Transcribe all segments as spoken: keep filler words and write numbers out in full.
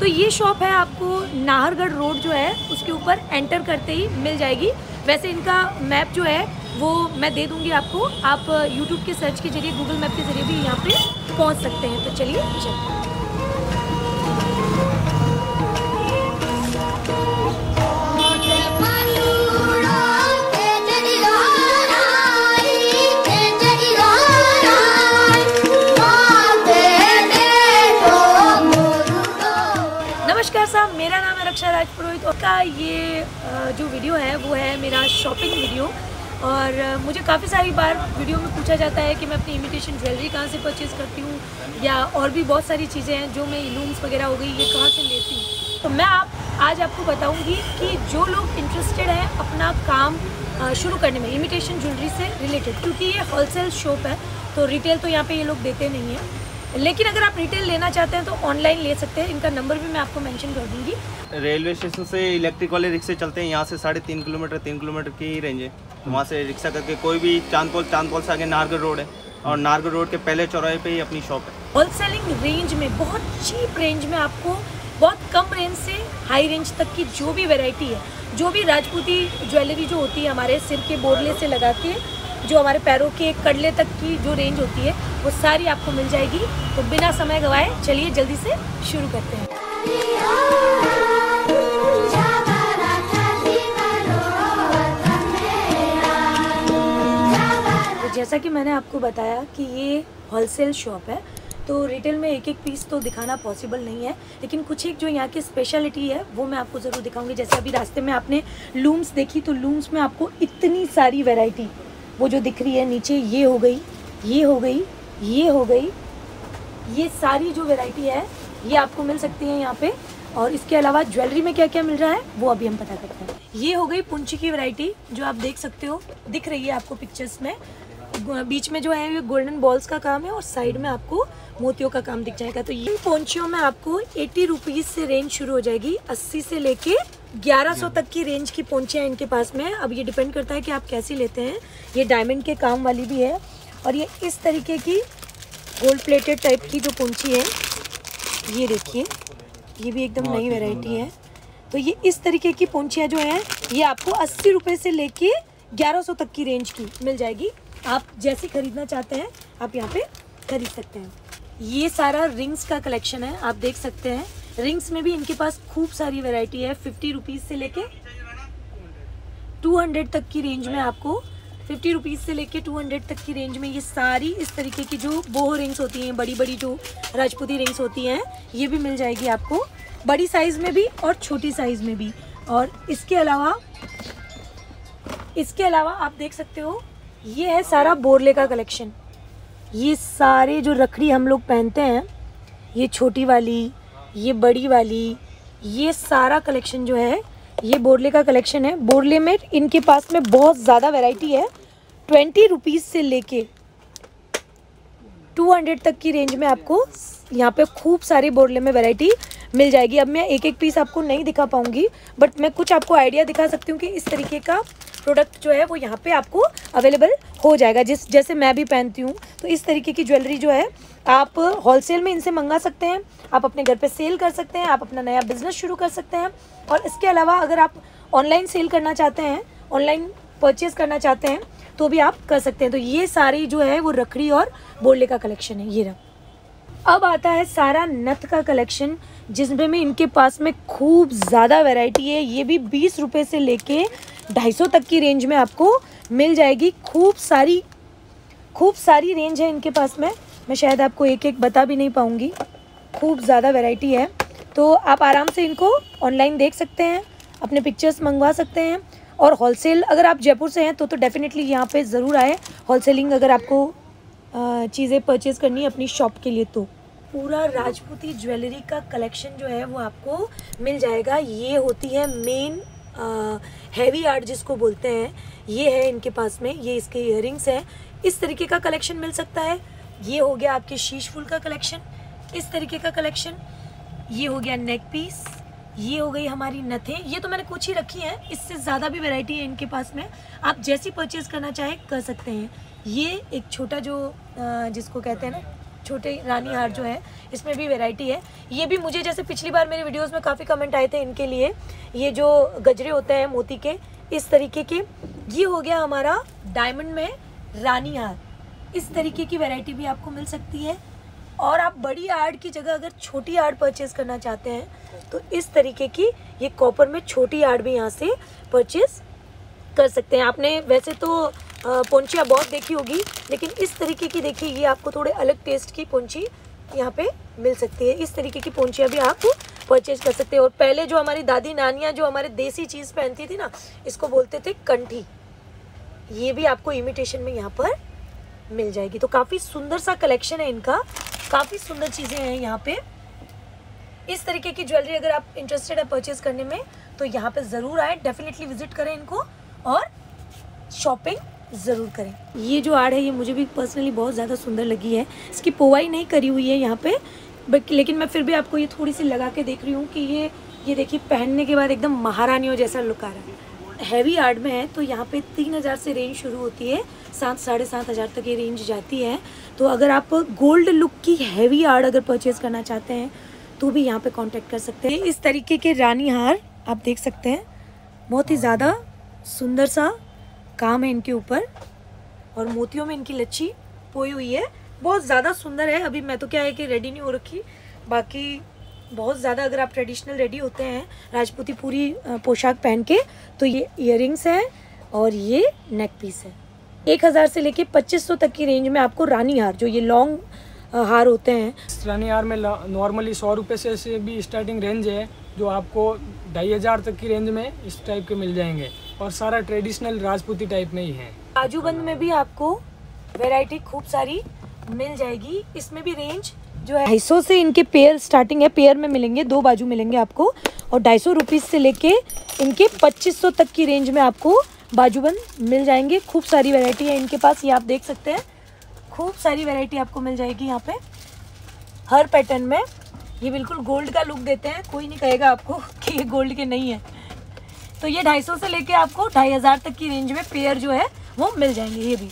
तो ये शॉप है आपको नाहरगढ़ रोड जो है उसके ऊपर एंटर करते ही मिल जाएगी। वैसे इनका मैप जो है वो मैं दे दूंगी आपको, आप यूट्यूब के सर्च के जरिए गूगल मैप के जरिए भी यहाँ पे पहुँच सकते हैं। तो चलिए चलिए राजपुरोहित का ये जो वीडियो है वो है मेरा शॉपिंग वीडियो। और मुझे काफ़ी सारी बार वीडियो में पूछा जाता है कि मैं अपनी इमिटेशन ज्वेलरी कहाँ से परचेज़ करती हूँ या और भी बहुत सारी चीज़ें हैं जो मैं लूम्स वगैरह हो गई ये कहाँ से लेती हूँ। तो मैं आप आज आपको बताऊँगी कि जो लोग इंटरेस्टेड हैं अपना काम शुरू करने में इमिटेशन ज्वेलरी से रिलेटेड, क्योंकि ये होलसेल शॉप है तो रिटेल तो यहाँ पर ये लोग देते नहीं हैं, लेकिन अगर आप रिटेल लेना चाहते हैं तो ऑनलाइन ले सकते हैं। इनका नंबर भी मैं आपको मेंशन कर दूंगी। रेलवे स्टेशन से इलेक्ट्रिक वाले रिक्शे चलते हैं, यहाँ से साढ़े तीन किलोमीटर तीन किलोमीटर की ही रेंज है। तो वहाँ से रिक्शा करके कोई भी चांदपोल, चांदपोल से आगे नार्गर रोड है और नार्गर रोड के पहले चौराहे पे ही अपनी शॉप है। होलसेलिंग रेंज में बहुत चीप रेंज में आपको बहुत कम रेंज से हाई रेंज तक की जो भी वेराइटी है, जो भी राजपूती ज्वेलरी जो होती है हमारे सिर के बोर्ले से लगाती है जो हमारे पैरों के कड़ले तक की जो रेंज होती है वो सारी आपको मिल जाएगी। तो बिना समय गवाए चलिए जल्दी से शुरू करते हैं। तो जैसा कि मैंने आपको बताया कि ये होलसेल शॉप है तो रिटेल में एक एक पीस तो दिखाना पॉसिबल नहीं है, लेकिन कुछ एक जो यहाँ की स्पेशलिटी है वो मैं आपको ज़रूर दिखाऊंगी। जैसे अभी रास्ते में आपने लूम्स देखी तो लूम्स में आपको इतनी सारी वेराइटी वो जो दिख रही है नीचे, ये हो गई, ये हो गई, ये हो गई, ये सारी जो वैरायटी है ये आपको मिल सकती है यहाँ पे। और इसके अलावा ज्वेलरी में क्या क्या मिल रहा है वो अभी हम पता करते हैं। ये हो गई पूंछी की वैरायटी जो आप देख सकते हो, दिख रही है आपको पिक्चर्स में। बीच में जो है ये गोल्डन बॉल्स का काम है और साइड में आपको मोतियों का काम दिख जाएगा। तो ये पोंचियों में आपको एटी रुपीज़ से रेंज शुरू हो जाएगी, अस्सी से लेके ग्यारह सौ तक की रेंज की पोंचियाँ इनके पास में है। अब ये डिपेंड करता है कि आप कैसी लेते हैं। ये डायमंड के काम वाली भी है और ये इस तरीके की गोल्ड प्लेटेड टाइप की जो पोंची है ये देखिए, ये भी एकदम नई वेराइटी है। तो ये इस तरीके की पोंचियाँ जो हैं ये आपको अस्सी रुपये से लेके ग्यारह सौ तक की रेंज की मिल जाएगी। आप जैसे खरीदना चाहते हैं आप यहाँ पे खरीद सकते हैं। ये सारा रिंग्स का कलेक्शन है, आप देख सकते हैं। रिंग्स में भी इनके पास खूब सारी वैरायटी है। फिफ्टी रुपीज़ से लेके टू हंड्रेड तक की रेंज में आपको फिफ्टी रुपीज़ से लेके टू हंड्रेड तक की रेंज में ये सारी इस तरीके की जो बोहो रिंग्स होती हैं, बड़ी बड़ी जो राजपूती रिंग्स होती हैं ये भी मिल जाएगी आपको, बड़ी साइज़ में भी और छोटी साइज़ में भी। और इसके अलावा इसके अलावा आप देख सकते हो ये है सारा बोर्ले का कलेक्शन। ये सारे जो रखड़ी हम लोग पहनते हैं, ये छोटी वाली, ये बड़ी वाली, ये सारा कलेक्शन जो है ये बोर्ले का कलेक्शन है। बोर्ले में इनके पास में बहुत ज़्यादा वैरायटी है। ट्वेंटी रुपीज़ से लेके टू हंड्रेड तक की रेंज में आपको यहाँ पे खूब सारे बोर्ले में वैरायटी मिल जाएगी। अब मैं एक एक पीस आपको नहीं दिखा पाऊँगी, बट मैं कुछ आपको आइडिया दिखा सकती हूँ कि इस तरीके का प्रोडक्ट जो है वो यहाँ पे आपको अवेलेबल हो जाएगा। जिस जैसे मैं भी पहनती हूँ तो इस तरीके की ज्वेलरी जो है आप होलसेल में इनसे मंगा सकते हैं, आप अपने घर पे सेल कर सकते हैं, आप अपना नया बिजनेस शुरू कर सकते हैं। और इसके अलावा अगर आप ऑनलाइन सेल करना चाहते हैं, ऑनलाइन परचेज़ करना चाहते हैं तो भी आप कर सकते हैं। तो ये सारी जो है वो रखड़ी और बोर्ले का कलेक्शन है। ये रहा अब आता है सारा नथ का कलेक्शन, जिसमें में इनके पास में खूब ज़्यादा वेराइटी है। ये भी बीस रुपये से लेके ढाई सौ तक की रेंज में आपको मिल जाएगी। खूब सारी खूब सारी रेंज है इनके पास में, मैं शायद आपको एक एक बता भी नहीं पाऊँगी, खूब ज़्यादा वैरायटी है। तो आप आराम से इनको ऑनलाइन देख सकते हैं, अपने पिक्चर्स मंगवा सकते हैं। और होलसेल अगर आप जयपुर से हैं तो तो डेफिनेटली यहाँ पे ज़रूर आए होलसेलिंग, अगर आपको चीज़ें परचेज़ करनी है अपनी शॉप के लिए। तो पूरा राजपूती ज्वेलरी का कलेक्शन जो है वो आपको मिल जाएगा। ये होती है मेन हैवी आर्ट जिसको बोलते हैं, ये है इनके पास में। ये इसके इयररिंग्स हैं, इस तरीके का कलेक्शन मिल सकता है। ये हो गया आपके शीशफूल का कलेक्शन, इस तरीके का कलेक्शन। ये हो गया नेक पीस, ये हो गई हमारी नथें। ये तो मैंने कुछ ही रखी हैं, इससे ज़्यादा भी वैरायटी है इनके पास में। आप जैसी परचेज़ करना चाहे कर सकते हैं। ये एक छोटा जो जिसको कहते हैं ना छोटे रानी हार जो है इसमें भी वैरायटी है। ये भी मुझे जैसे पिछली बार मेरे वीडियोस में काफ़ी कमेंट आए थे इनके लिए। ये जो गजरे होते हैं मोती के इस तरीके के, ये हो गया हमारा डायमंड में रानी हार। इस तरीके की वैरायटी भी आपको मिल सकती है। और आप बड़ी आड़ की जगह अगर छोटी आड़ परचेज करना चाहते हैं तो इस तरीके की ये कॉपर में छोटी आड़ भी यहाँ से परचेज कर सकते हैं। आपने वैसे तो पूंछियाँ बहुत देखी होगी, लेकिन इस तरीके की देखिए, ये आपको थोड़े अलग टेस्ट की पूंछी यहाँ पे मिल सकती है। इस तरीके की पूंछियाँ भी आप परचेज कर सकते हैं। और पहले जो हमारी दादी नानियाँ जो हमारे देसी चीज़ पहनती थी ना, इसको बोलते थे कंठी। ये भी आपको इमिटेशन में यहाँ पर मिल जाएगी। तो काफ़ी सुंदर सा कलेक्शन है इनका, काफ़ी सुंदर चीज़ें हैं यहाँ पे। इस तरीके की ज्वेलरी अगर आप इंटरेस्टेड है परचेज करने में तो यहाँ पे ज़रूर आएँ, डेफिनेटली विजिट करें इनको और शॉपिंग ज़रूर करें। ये जो आड़ है ये मुझे भी पर्सनली बहुत ज़्यादा सुंदर लगी है। इसकी पोवाई नहीं करी हुई है यहाँ पे, लेकिन मैं फिर भी आपको ये थोड़ी सी लगा के देख रही हूँ कि ये ये देखिए पहनने के बाद एकदम महारानियों जैसा लुक आ रहा है। हैवी आड़ में है तो यहाँ पे तीन हज़ार से रेंज शुरू होती है, सात साढ़े सात हज़ार तक ये रेंज जाती है। तो अगर आप गोल्ड लुक की हैवी आड़ अगर परचेज़ करना चाहते हैं तो भी यहाँ पर कॉन्टेक्ट कर सकते हैं। इस तरीके के रानी हार आप देख सकते हैं, बहुत ही ज़्यादा सुंदर सा काम है इनके ऊपर और मोतियों में इनकी लच्छी पोई हुई है। बहुत ज़्यादा सुंदर है। अभी मैं तो क्या है कि रेडी नहीं हो रखी, बाकी बहुत ज़्यादा अगर आप ट्रेडिशनल रेडी होते हैं राजपूती पूरी पोशाक पहन के तो ये इयररिंग्स है और ये नेक पीस है। एक हज़ार से लेके पच्चीस सौ तक की रेंज में आपको रानी हार, जो ये लॉन्ग हार होते हैं, रानी हार में नॉर्मली सौ रुपये से, से भी स्टार्टिंग रेंज है, जो आपको ढाई हज़ार तक की रेंज में इस टाइप के मिल जाएंगे। और सारा ट्रेडिशनल राजपूती टाइप नहीं है। बाजूबंद में भी आपको वैरायटी खूब सारी मिल जाएगी। इसमें भी रेंज जो है ढाई सौ से इनके पेयर स्टार्टिंग है। पेयर में मिलेंगे, दो बाजू मिलेंगे आपको, और ढाई सौ रुपीज से लेके इनके पच्चीस सौ तक की रेंज में आपको बाजूबंद मिल जाएंगे। खूब सारी वैरायटी है इनके पास, ये आप देख सकते हैं। खूब सारी वैरायटी आपको मिल जाएगी यहाँ पे, हर पैटर्न में। ये बिल्कुल गोल्ड का लुक देते हैं, कोई नहीं कहेगा आपको कि ये गोल्ड के नहीं है। तो ये ढाई सौ से लेके आपको ढाई हज़ार तक की रेंज में पेयर जो है वो मिल जाएंगे। ये भी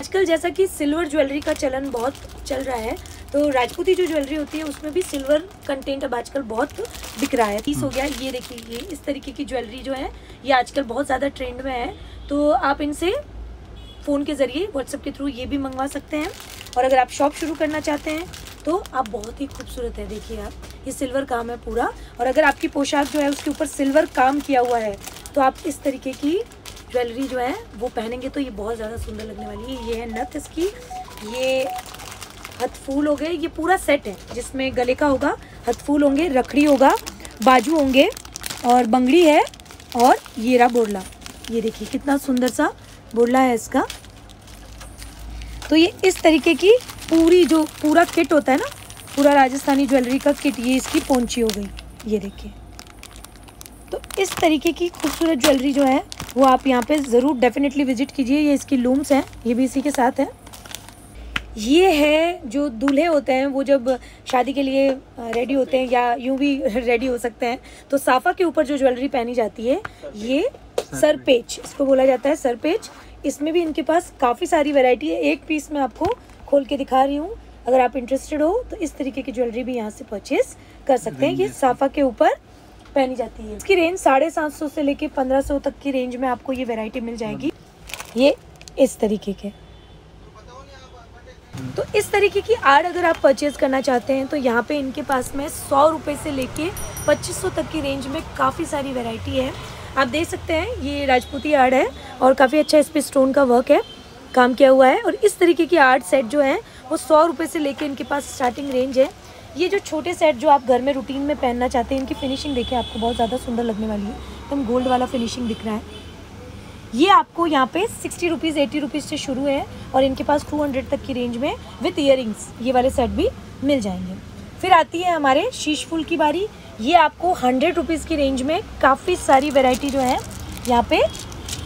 आजकल जैसा कि सिल्वर ज्वेलरी का चलन बहुत चल रहा है, तो राजपूती जो ज्वेलरी होती है उसमें भी सिल्वर कंटेंट अब आजकल बहुत बिक रहा है। तीस हो गया। ये देखिए, ये इस तरीके की ज्वेलरी जो है ये आजकल बहुत ज़्यादा ट्रेंड में है। तो आप इनसे फ़ोन के ज़रिए, व्हाट्सएप के थ्रू ये भी मंगवा सकते हैं। और अगर आप शॉप शुरू करना चाहते हैं तो आप बहुत ही खूबसूरत है। देखिए आप, ये सिल्वर काम है पूरा, और अगर आपकी पोशाक जो है उसके ऊपर सिल्वर काम किया हुआ है तो आप इस तरीके की ज्वेलरी जो है वो पहनेंगे तो ये बहुत ज़्यादा सुंदर लगने वाली है। ये है नथ इसकी, ये हथफूल हो गए, ये पूरा सेट है जिसमें गले का होगा, हथफूल होंगे, रखड़ी होगा, बाजू होंगे और बंगड़ी है। और ये रहा बोर्ला, ये देखिए कितना सुंदर सा बोर्ला है इसका। तो ये इस तरीके की पूरी जो पूरा किट होता है ना, पूरा राजस्थानी ज्वेलरी का किट, ये इसकी पूंछी हो गई, ये देखिए। तो इस तरीके की खूबसूरत ज्वेलरी जो है वो आप यहाँ पे ज़रूर डेफिनेटली विजिट कीजिए। ये इसकी लूम्स हैं, ये भी इसी के साथ है। ये है जो दूल्हे होते हैं वो जब शादी के लिए रेडी होते हैं या यूँ भी रेडी हो सकते हैं तो साफा के ऊपर जो ज्वेलरी पहनी जाती है ये सरपेच, इसको बोला जाता है सरपेच। इसमें भी इनके पास काफ़ी सारी वैरायटी है। एक पीस में आपको खोल के दिखा रही हूँ, अगर आप इंटरेस्टेड हो तो इस तरीके की ज्वेलरी भी यहाँ से परचेज कर सकते हैं। ये साफा के ऊपर पहनी जाती है। इसकी रेंज साढ़े सात सौ से लेके पंद्रह सौ तक की रेंज में आपको ये वैरायटी मिल जाएगी। ये इस तरीके के, तो इस तरीके की आड़ अगर आप परचेज करना चाहते हैं तो यहाँ पे इनके पास में सौ रुपये से लेके पच्चीस सौ तक की रेंज में काफ़ी सारी वैरायटी है। आप देख सकते हैं ये राजपूती आड़ है और काफ़ी अच्छा इस पर स्टोन का वर्क है, काम किया हुआ है। और इस तरीके की आर्ट सेट जो है वो सौ रुपये से लेके इनके पास स्टार्टिंग रेंज है। ये जो छोटे सेट जो आप घर में रूटीन में पहनना चाहते हैं, इनकी फिनिशिंग देखिए आपको बहुत ज़्यादा सुंदर लगने वाली है, एकदम गोल्ड वाला फिनिशिंग दिख रहा है। ये आपको यहाँ पे सिक्सटी रुपीज़ एटी रुपीज़ से शुरू है और इनके पास टू हंड्रेड तक की रेंज में विथ ईयरिंग्स ये वाले सेट भी मिल जाएंगे। फिर आती है हमारे शीशफूल की बारी। ये आपको हंड्रेड रुपीज़ की रेंज में काफ़ी सारी वेराइटी जो है यहाँ पर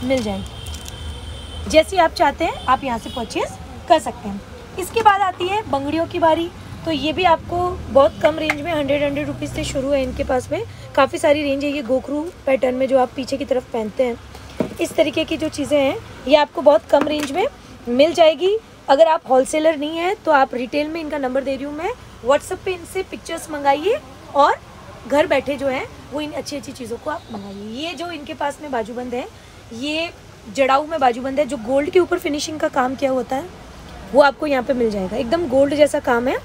मिल जाएगी। जैसी आप चाहते हैं आप यहाँ से परचेज कर सकते हैं। इसके बाद आती है बंगड़ियों की बारी। तो ये भी आपको बहुत कम रेंज में हंड्रेड हंड्रेड रुपीज़ से शुरू है इनके पास में, काफ़ी सारी रेंज है। ये गोखरू पैटर्न में जो आप पीछे की तरफ पहनते हैं, इस तरीके की जो चीज़ें हैं ये आपको बहुत कम रेंज में मिल जाएगी। अगर आप होलसेलर नहीं हैं तो आप रिटेल में, इनका नंबर दे रही हूँ मैं, व्हाट्सएप पे इनसे पिक्चर्स मंगाइए और घर बैठे जो हैं वो इन अच्छी अच्छी चीज़ों को आप मंगाइए। ये जो इनके पास में बाजूबंद है, ये जड़ाऊ में बाजूबंद है जो गोल्ड के ऊपर फिनिशिंग का काम किया होता है, वो आपको यहाँ पे मिल जाएगा, एकदम गोल्ड जैसा काम है।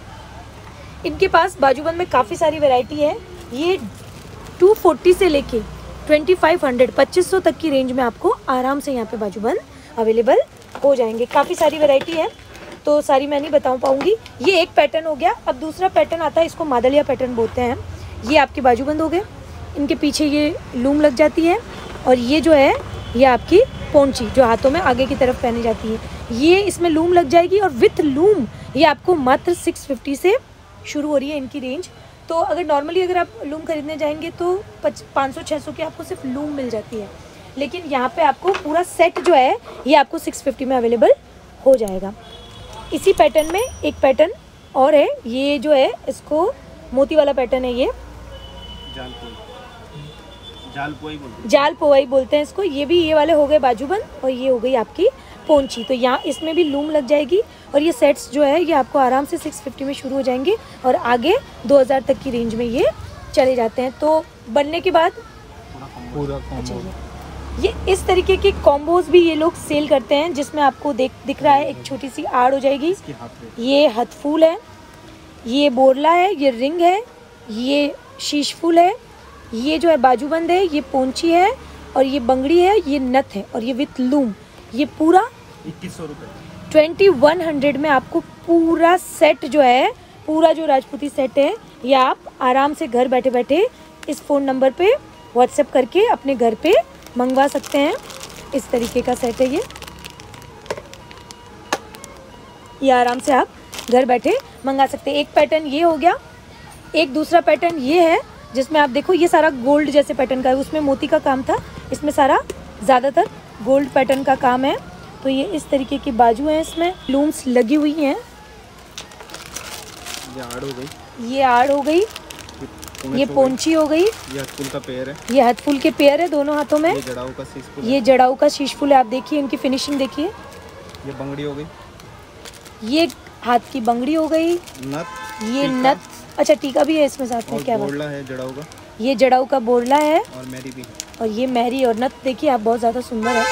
इनके पास बाजूबंद में काफ़ी सारी वैरायटी है। ये दो सौ चालीस से लेके पच्चीस सौ पच्चीस सौ तक की रेंज में आपको आराम से यहाँ पे बाजूबंद अवेलेबल हो जाएंगे। काफ़ी सारी वैरायटी है तो सारी मैं नहीं बता पाऊँगी। ये एक पैटर्न हो गया। अब दूसरा पैटर्न आता है, इसको मादलिया पैटर्न बोलते हैं। ये आपके बाजूबंद हो गए, इनके पीछे ये लूम लग जाती है, और ये जो है ये आपकी पूंछी जो हाथों में आगे की तरफ पहनी जाती है, ये इसमें लूम लग जाएगी। और विथ लूम ये आपको मात्र छह सौ पचास से शुरू हो रही है इनकी रेंज। तो अगर नॉर्मली अगर आप लूम खरीदने जाएंगे तो पाँच सौ छः सौ की आपको सिर्फ लूम मिल जाती है, लेकिन यहाँ पे आपको पूरा सेट जो है ये आपको छह सौ पचास में अवेलेबल हो जाएगा। इसी पैटर्न में एक पैटर्न और है, ये जो है इसको मोती वाला पैटर्न है, ये जाल पोवाई जाल पोवाई बोलते हैं जाल पोवाई बोलते हैं इसको। ये भी ये वाले हो गए बाजूबंद, और ये हो गई आपकी पूंछी। तो यहाँ इसमें भी लूम लग जाएगी, और ये सेट्स जो है ये आपको आराम से छह सौ पचास में शुरू हो जाएंगे और आगे दो हज़ार तक की रेंज में ये चले जाते हैं। तो बनने के बाद पूरा कॉम्बो, ये इस तरीके के कॉम्बोज भी ये लोग सेल करते हैं, जिसमें आपको देख दिख रहा है एक छोटी सी आड़ हो जाएगी, ये हथफूल है, ये बोर्ला है, ये रिंग है, ये शीशफूल है, ये जो है बाजूबंद है, ये पूंछी है, और ये बंगड़ी है, ये नथ है, और ये विथ लूम। ये पूरा इक्कीस सौ रुपये ट्वेंटी वन हंड्रेड में आपको पूरा सेट जो है, पूरा जो राजपूती सेट है, ये आप आराम से घर बैठे बैठे इस फ़ोन नंबर पे व्हाट्सएप करके अपने घर पे मंगवा सकते हैं। इस तरीके का सेट है ये ये आराम से आप घर बैठे मंगा सकते हैं। एक पैटर्न ये हो गया। एक दूसरा पैटर्न ये है जिसमें आप देखो ये सारा गोल्ड जैसे पैटर्न का है, उसमें मोती का काम था, इसमें सारा ज़्यादातर गोल्ड पैटर्न का काम है। तो ये इस तरीके की बाजू हैं, इसमें लूम्स लगी हुई हैं। ये आड़ हो गई, ये आड़ हो गई, ये पूंछी हो गई, ये हथफूल का पेयर है, ये हथफूल के पेयर है दोनों हाथों में, ये जड़ाऊ का शीशफूल ये जड़ाऊ का शीशफूल है। आप देखिए इनकी फिनिशिंग देखिए। ये बंगड़ी हो गई, ये हाथ की बंगड़ी हो गई, नथ, ये नथ, अच्छा टीका भी है इसमें साथ में, क्या बोर्ला है जड़ाऊ का, ये जड़ाऊ का बोर्ला है, और मेहरी भी, और ये मेहरी और नथ देखिए आप, बहुत ज़्यादा सुंदर है।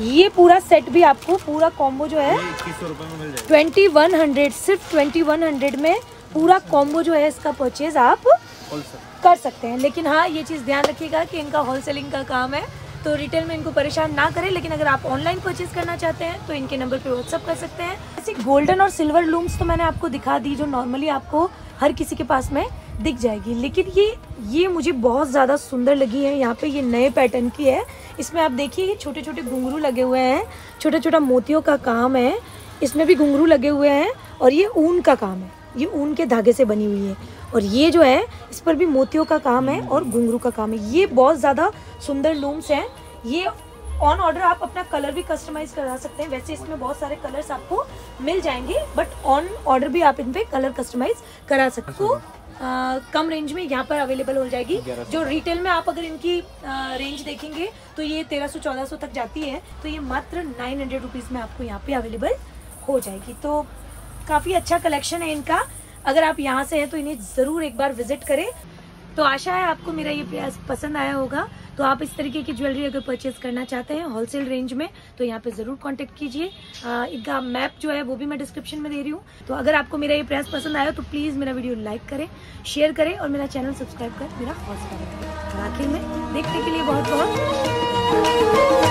ये पूरा सेट भी आपको, पूरा कॉम्बो जो है ट्वेंटी वन हंड्रेड सिर्फ ट्वेंटी वन हंड्रेड में पूरा कॉम्बो जो है इसका परचेज आप कर सकते हैं। लेकिन हाँ ये चीज़ ध्यान रखिएगा कि इनका होलसेलिंग का काम है, तो रिटेल में इनको परेशान ना करें। लेकिन अगर आप ऑनलाइन परचेज़ करना चाहते हैं तो इनके नंबर पे व्हाट्सअप कर सकते हैं। ऐसे गोल्डन और सिल्वर लूम्स तो मैंने आपको दिखा दी जो नॉर्मली आपको हर किसी के पास में दिख जाएगी, लेकिन ये ये मुझे बहुत ज़्यादा सुंदर लगी है। यहाँ पे ये नए पैटर्न की है, इसमें आप देखिए ये छोटे छोटे घुंघरू लगे हुए हैं, छोटा छोटा मोतियों का काम है, इसमें भी घुंघरू लगे हुए हैं, और ये ऊन का काम है, ये ऊन के धागे से बनी हुई है, और ये जो है इस पर भी मोतियों का काम है और घुंघरू का काम है। ये बहुत ज़्यादा सुंदर लूम्स हैं। ये ऑन ऑर्डर आप अपना कलर भी कस्टमाइज़ करा सकते हैं। वैसे इसमें बहुत सारे कलर्स आपको मिल जाएंगे, बट ऑन ऑर्डर भी आप इन पर कलर कस्टमाइज़ करा सकते हो। आ, कम रेंज में यहाँ पर अवेलेबल हो जाएगी। जो रिटेल में आप अगर इनकी आ, रेंज देखेंगे तो ये तेरह सौ चौदह सौ तक जाती है, तो ये मात्र नाइन हंड्रेड रुपीज़ में आपको यहाँ पे अवेलेबल हो जाएगी। तो काफ़ी अच्छा कलेक्शन है इनका। अगर आप यहाँ से हैं तो इन्हें ज़रूर एक बार विजिट करें। तो आशा है आपको मेरा ये प्रयास पसंद आया होगा। तो आप इस तरीके की ज्वेलरी अगर परचेज करना चाहते हैं होलसेल रेंज में तो यहाँ पे ज़रूर कांटेक्ट कीजिए। इनका मैप जो है वो भी मैं डिस्क्रिप्शन में दे रही हूँ। तो अगर आपको मेरा ये प्रयास पसंद आया तो प्लीज़ मेरा वीडियो लाइक करें, शेयर करें और मेरा चैनल सब्सक्राइब कर मेरा हौसला बढ़ाएं। आखिर में देखने के लिए बहुत बहुत